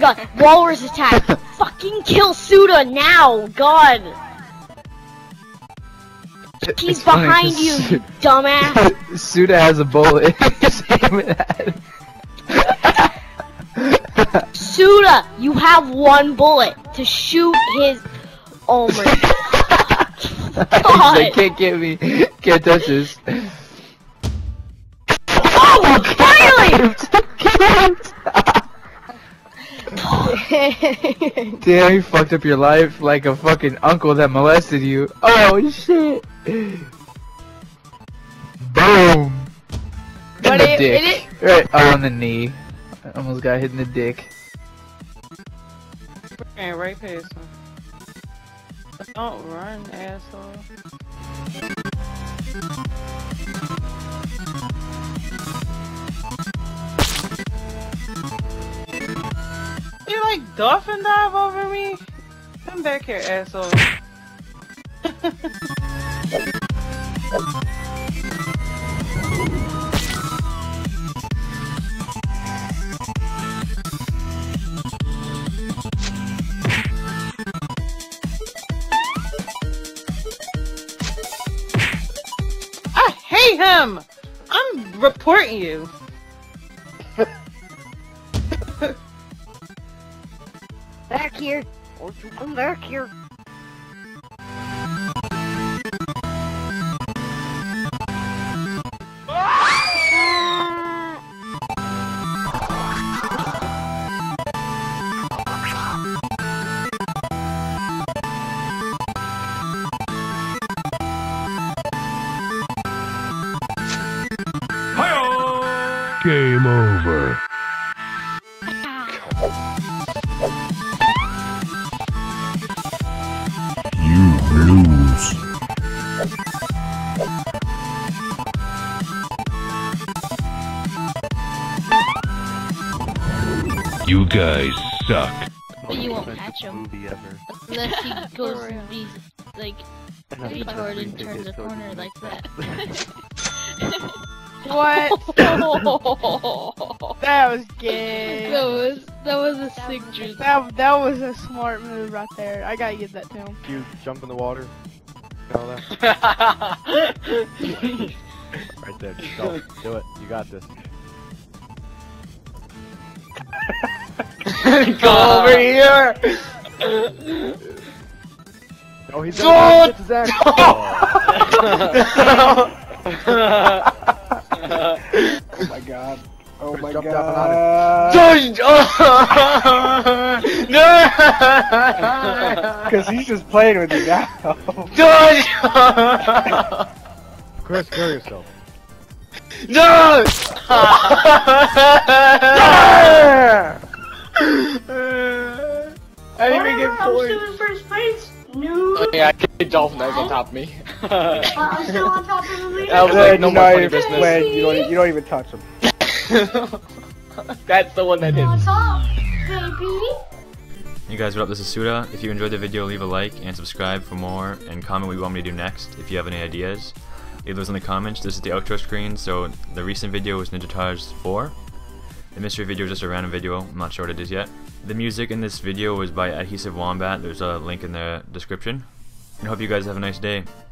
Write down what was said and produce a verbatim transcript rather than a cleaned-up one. god, walrus attack. Fucking kill Suda now, god. He's it's behind you, you dumbass. Suda has a bullet. Suda, you have one bullet to shoot his. Oh my god! They can't get me. Can't touch this. Oh, finally! Damn, you fucked up your life like a fucking uncle that molested you. Oh shit! Boom! In the dick. Right, oh, on the knee. I almost got hit in the dick. Ran right past him. Don't run, asshole. You like dolphin dive over me? Come back here, asshole. Him. I'm reporting you. Back here, or you come back here. Game over. You lose. You guys suck. But you won't catch him. Unless he goes and be like retarded and turns a corner like that. What? That was gay. That was that was a sick dream. That that was a smart move right there. I gotta give that to him. You jump in the water. All that. Right there, just go. Do it. You got this. Go over here. Oh, he's got it. Zach. Oh my god. Oh my god. Out of no! Because he's just playing with you now. Chris, kill yourself. No! I didn't even get points. I'm still in first place. No. Yeah, I get dolphin on top of me. uh, I'm still on top of the leader. I was like, no more funny business. You don't, you don't even touch him. That's the one that did. You guys, what up? This is Suda. If you enjoyed the video, leave a like and subscribe for more, and comment what you want me to do next. If you have any ideas, leave those in the comments. This is the outro screen. So the recent video was Ninja Trolling four. The mystery video is just a random video. I'm not sure what it is yet. The music in this video was by Adhesive Wombat. There's a link in the description. And hope you guys have a nice day.